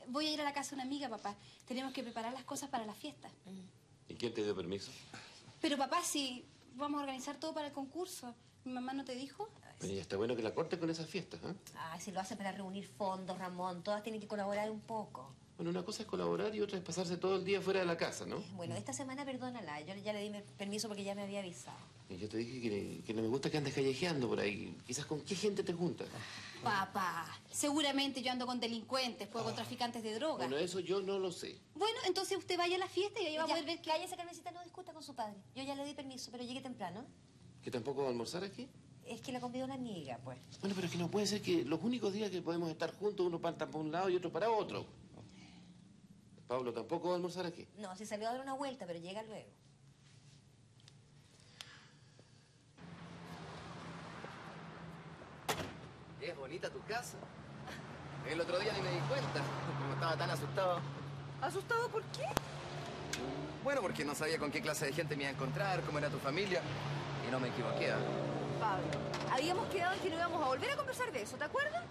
Voy a ir a la casa de una amiga, papá. Tenemos que preparar las cosas para la fiesta. ¿Y quién te dio permiso? Pero, papá, si vamos a organizar todo para el concurso. ¿Mi mamá no te dijo? Pero ya está bueno que la corten con esas fiestas, ¿eh? Ah, si lo hacen para reunir fondos, Ramón. Todas tienen que colaborar un poco. Bueno, una cosa es colaborar y otra es pasarse todo el día fuera de la casa, ¿no? Bueno, esta semana perdónala. Yo ya le di permiso porque ya me había avisado. Y yo te dije que no me gusta que andes callejeando por ahí. Quizás con qué gente te juntas. Papá, seguramente yo ando con delincuentes, pues con traficantes de drogas. Bueno, eso yo no lo sé. Bueno, entonces usted vaya a la fiesta y ahí va a poder ver que... Cállese, Carmencita, no discuta con su padre. Yo ya le di permiso, pero llegue temprano. ¿Que tampoco va a almorzar aquí? Es que la comida la niega, pues. Bueno, pero es que no puede ser que los únicos días que podemos estar juntos, uno para un lado y otro para otro. Pablo, ¿tampoco va a almorzar aquí? No, se salió a dar una vuelta, pero llega luego. Es bonita tu casa. El otro día ni me di cuenta, como estaba tan asustado. ¿Asustado por qué? Bueno, porque no sabía con qué clase de gente me iba a encontrar, cómo era tu familia. Y no me equivoqué. Pablo, habíamos quedado en que no íbamos a volver a conversar de eso, ¿te acuerdas?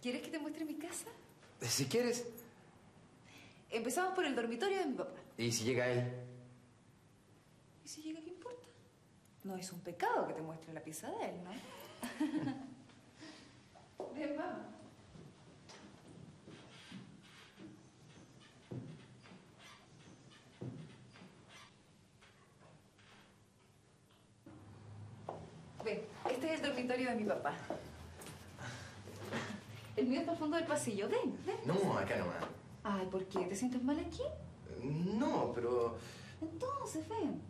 ¿Quieres que te muestre mi casa? Si quieres. Empezamos por el dormitorio de mi papá. ¿Y si llega él? ¿Y si llega, qué importa? No es un pecado que te muestre la pieza de él, ¿no? Ven, vamos. Ven, este es el dormitorio de mi papá. El mío está al fondo del pasillo. Ven, ven. No, acá nomás. Ay, ¿por qué? ¿Te sientes mal aquí? No, pero... Entonces, ven.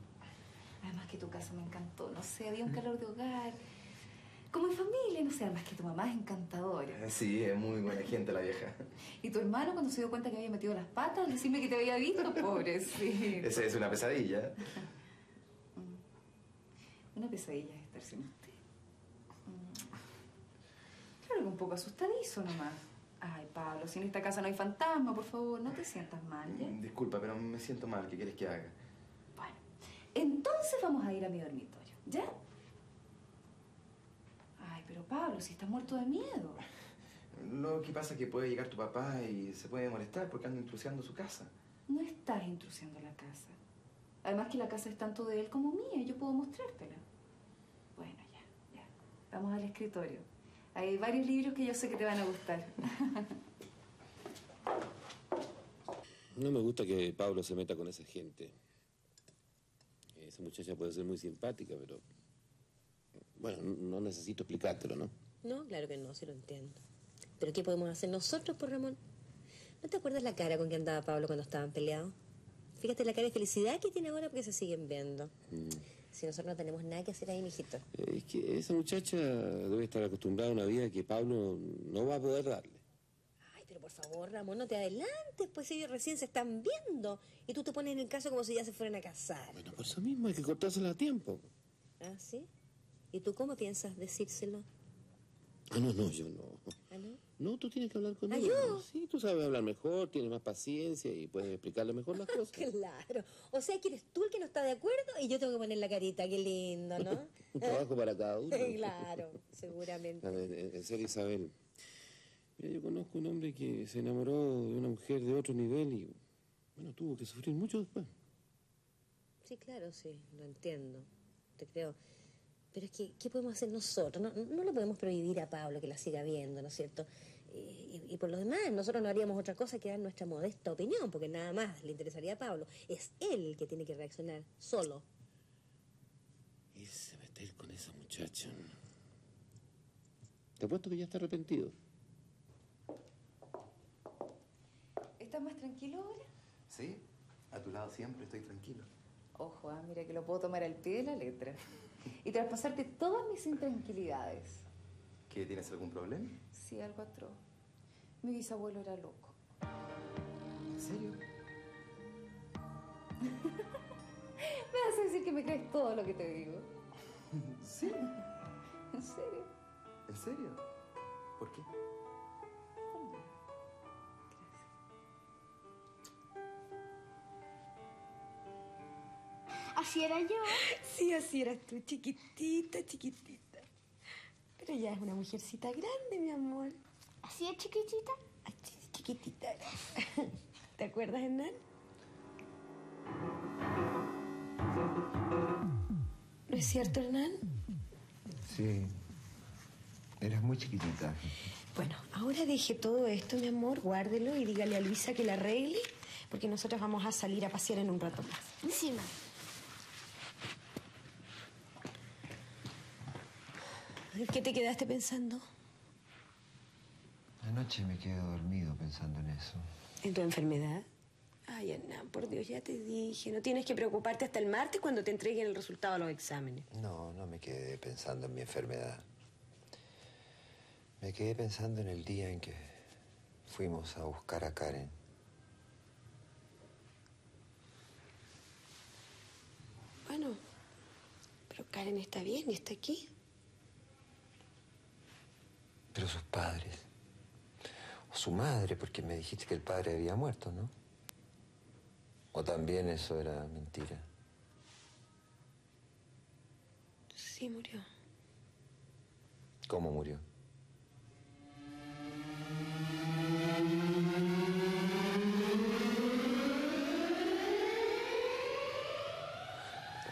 Además que tu casa me encantó. No sé, había un calor de hogar. Como en familia, no sé. Además que tu mamá es encantadora. Sí, es muy buena gente la vieja. Y tu hermano, cuando se dio cuenta que había metido las patas, decime que te había visto, pobrecito. Esa es una pesadilla. Una pesadilla es estar sin usted. Claro que un poco asustadizo nomás. Ay, Pablo, si en esta casa no hay fantasma, por favor, no te sientas mal, ¿ya? Disculpa, pero me siento mal. ¿Qué quieres que haga? Bueno, entonces vamos a ir a mi dormitorio, ¿ya? Ay, pero Pablo, si estás muerto de miedo. Lo que pasa es que puede llegar tu papá y se puede molestar porque anda intrusiando su casa. No estás intrusiando la casa. Además que la casa es tanto de él como mía, yo puedo mostrártela. Bueno, ya, ya. Vamos al escritorio. Hay varios libros que yo sé que te van a gustar. No me gusta que Pablo se meta con esa gente. Esa muchacha puede ser muy simpática, pero... Bueno, no necesito explicártelo, ¿no? No, claro que no, sí lo entiendo. ¿Pero qué podemos hacer nosotros por Ramón? ¿No te acuerdas la cara con que andaba Pablo cuando estaban peleados? Fíjate la cara de felicidad que tiene ahora porque se siguen viendo. Si nosotros no tenemos nada que hacer ahí, mijito. Es que esa muchacha debe estar acostumbrada a una vida que Pablo no va a poder darle. Ay, pero por favor, Ramón, no te adelantes, pues ellos recién se están viendo. Y tú te pones en el caso como si ya se fueran a casar. Bueno, por eso mismo hay que cortársela a tiempo. ¿Ah, sí? ¿Y tú cómo piensas decírselo? Ah, no, no, yo no. ¿Ah, no? No, tú tienes que hablar con ella. ¿Yo? Sí, tú sabes hablar mejor, tienes más paciencia y puedes explicarle mejor las cosas. Claro. O sea, que eres tú el que no está de acuerdo y yo tengo que poner la carita. Qué lindo, ¿no? Un trabajo para cada uno. Claro, seguramente. A ver, en serio, Isabel. Mira, yo conozco un hombre que se enamoró de una mujer de otro nivel y, bueno, tuvo que sufrir mucho después. Sí, claro, sí, lo entiendo. Te creo. Pero es que, ¿qué podemos hacer nosotros? No le podemos prohibir a Pablo que la siga viendo, ¿no es cierto? Y por lo demás, nosotros no haríamos otra cosa que dar nuestra modesta opinión, porque nada más le interesaría a Pablo. Es él el que tiene que reaccionar, solo. Y se meter con esa muchacha. Te apuesto que ya está arrepentido. ¿Estás más tranquilo ahora? Sí, a tu lado siempre estoy tranquilo. Ojo, mira que lo puedo tomar al pie de la letra. Y traspasarte todas mis intranquilidades. ¿Qué? ¿Tienes algún problema? Sí, algo atroz. Mi bisabuelo era loco. ¿En serio? Me vas a decir que me crees todo lo que te digo. ¿Sí? ¿En serio? ¿En serio? ¿Por qué? ¿Así era yo? Sí, así eras tú, chiquitita, chiquitita. Pero ya es una mujercita grande, mi amor. ¿Así es chiquitita? Así es chiquitita. ¿Te acuerdas, Hernán? ¿No es cierto, Hernán? Sí. Eras muy chiquitita. Bueno, ahora deje todo esto, mi amor, guárdelo y dígale a Luisa que la arregle, porque nosotros vamos a salir a pasear en un rato más. Encima. ¿Qué te quedaste pensando? Anoche me quedé dormido pensando en eso. ¿En tu enfermedad? Ay, Hernán, por Dios, ya te dije. No tienes que preocuparte hasta el martes cuando te entreguen el resultado de los exámenes. No, no me quedé pensando en mi enfermedad. Me quedé pensando en el día en que fuimos a buscar a Karen. Bueno, pero Karen está bien y está aquí. Pero sus padres, o su madre, porque me dijiste que el padre había muerto, ¿no? ¿O también eso era mentira? Sí, murió. ¿Cómo murió?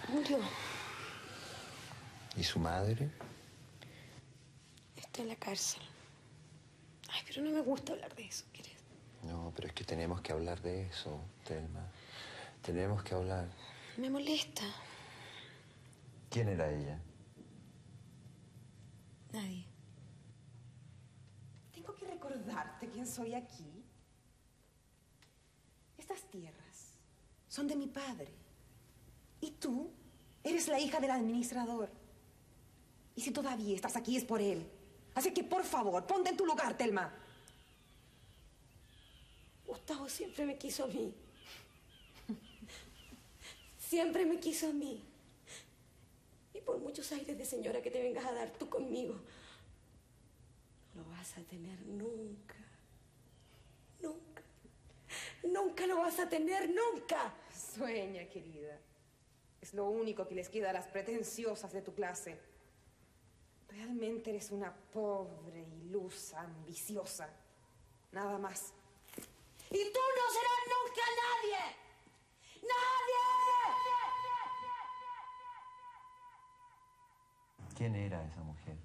Murió. ¿Y su madre? Está en la cárcel. Ay, pero no me gusta hablar de eso, ¿quieres? No, pero es que tenemos que hablar de eso, Telma. Tenemos que hablar. Me molesta. ¿Quién era ella? Nadie. Tengo que recordarte quién soy aquí. Estas tierras son de mi padre. Y tú eres la hija del administrador. Y si todavía estás aquí es por él. Así que, por favor, ponte en tu lugar, Telma. Gustavo siempre me quiso a mí. Siempre me quiso a mí. Y por muchos aires de señora que te vengas a dar tú conmigo, no lo vas a tener nunca. Nunca. Nunca lo vas a tener, nunca. Sueña, querida. Es lo único que les queda a las pretenciosas de tu clase. Realmente eres una pobre, ilusa, ambiciosa. Nada más. Y tú no serás nunca nadie. ¡Nadie! ¿Quién era esa mujer?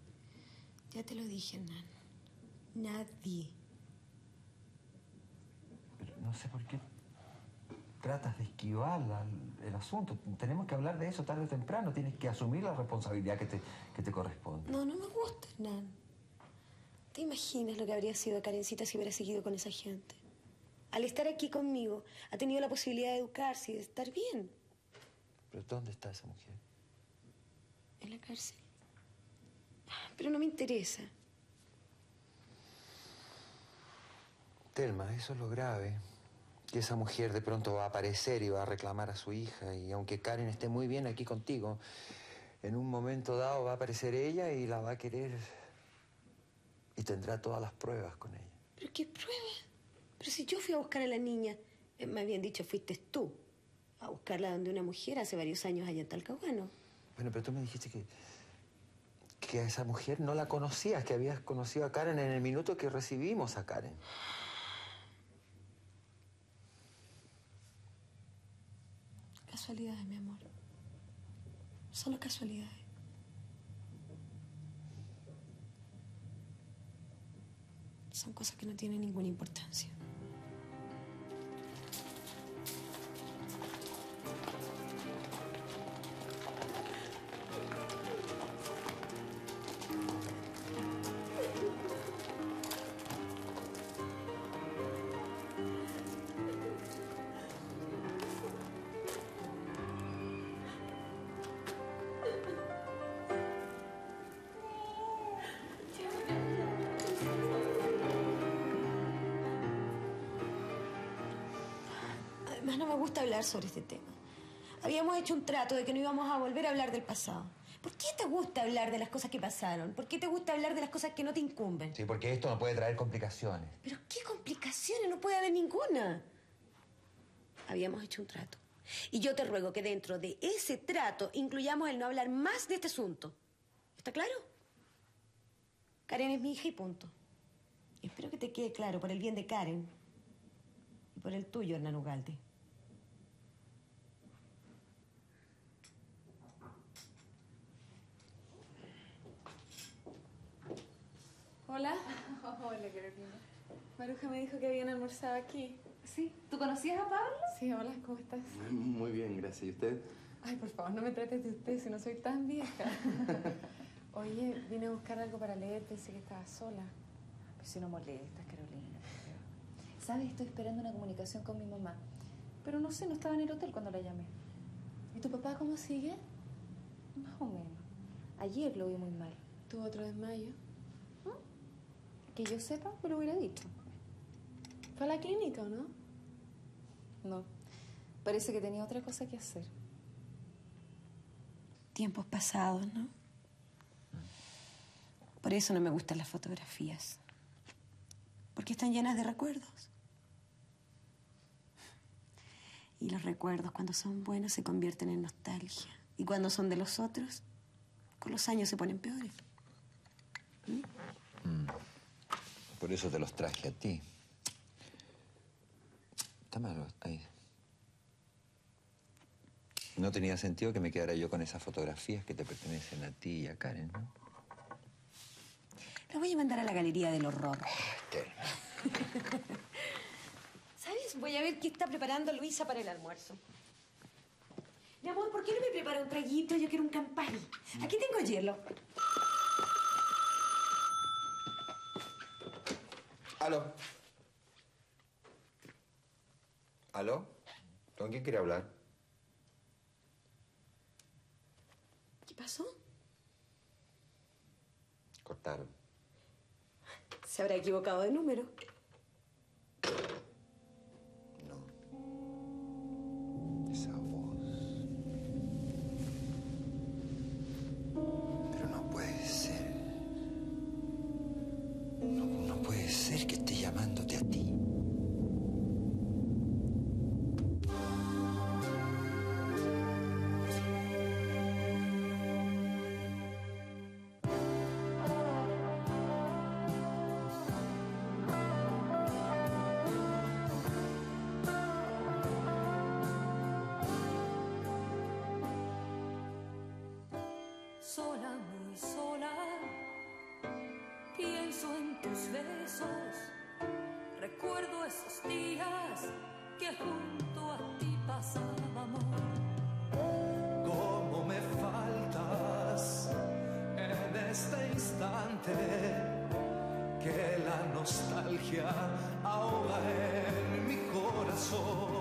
Ya te lo dije, Hernán. Nadie. Pero no sé por qué tratas de esquivar el asunto. Tenemos que hablar de eso tarde o temprano. Tienes que asumir la responsabilidad que te corresponde. No, no me gusta, Hernán. ¿Te imaginas lo que habría sido Karencita si hubiera seguido con esa gente? Al estar aquí conmigo, ha tenido la posibilidad de educarse y de estar bien. ¿Pero dónde está esa mujer? En la cárcel. Pero no me interesa. Telma, eso es lo grave. Que esa mujer de pronto va a aparecer y va a reclamar a su hija. Y aunque Karen esté muy bien aquí contigo, en un momento dado va a aparecer ella y la va a querer. Y tendrá todas las pruebas con ella. ¿Pero qué pruebas? Pero si yo fui a buscar a la niña, más bien dicho, fuiste tú a buscarla donde una mujer hace varios años allá en Talcahuano. Bueno, pero tú me dijiste que a esa mujer no la conocías, que habías conocido a Karen en el minuto que recibimos a Karen. Casualidades, mi amor. Solo casualidades. Son cosas que no tienen ninguna importancia. Hablar sobre este tema. Habíamos hecho un trato de que no íbamos a volver a hablar del pasado. ¿Por qué te gusta hablar de las cosas que pasaron? ¿Por qué te gusta hablar de las cosas que no te incumben? Sí, porque esto no puede traer complicaciones. ¿Pero qué complicaciones? No puede haber ninguna. Habíamos hecho un trato. Y yo te ruego que dentro de ese trato incluyamos el no hablar más de este asunto. ¿Está claro? Karen es mi hija y punto. Espero que te quede claro por el bien de Karen y por el tuyo, Hernán Ugarte. Hola. Hola, Carolina. Maruja me dijo que habían almorzado aquí. Sí. ¿Tú conocías a Pablo? Sí, hola, ¿cómo estás? Muy bien, gracias. ¿Y usted? Ay, por favor, no me trates de usted, si no soy tan vieja. Oye, vine a buscar algo para leer, pensé que estabas sola. Pues si no molestas, Carolina. ¿Sabes? Estoy esperando una comunicación con mi mamá. Pero no sé, no estaba en el hotel cuando la llamé. ¿Y tu papá cómo sigue? Más o menos. Ayer lo vi muy mal. ¿Tuvo otro desmayo? ¿Ah? Que yo sepa, me lo hubiera dicho. ¿Fue a la clínica o no? No. Parece que tenía otra cosa que hacer. Tiempos pasados, ¿no? Por eso no me gustan las fotografías. Porque están llenas de recuerdos. Y los recuerdos, cuando son buenos, se convierten en nostalgia. Y cuando son de los otros, con los años se ponen peores. ¿Mm? Por eso te los traje a ti. Está malo ahí. No tenía sentido que me quedara yo con esas fotografías que te pertenecen a ti y a Karen, ¿no? Las voy a mandar a la galería del horror. Telma. ¿Sabes? Voy a ver qué está preparando Luisa para el almuerzo. Mi amor, ¿por qué no me prepara un traguito? Yo quiero un Campari. Aquí tengo hielo. Aló. ¿Aló? ¿Con quién quiere hablar? ¿Qué pasó? Cortaron. ¿Se habrá equivocado de número? No. Esa voz. Pero no puede ser. No puede ser que esté llamándote a ti. Que la nostalgia ahoga en mi corazón.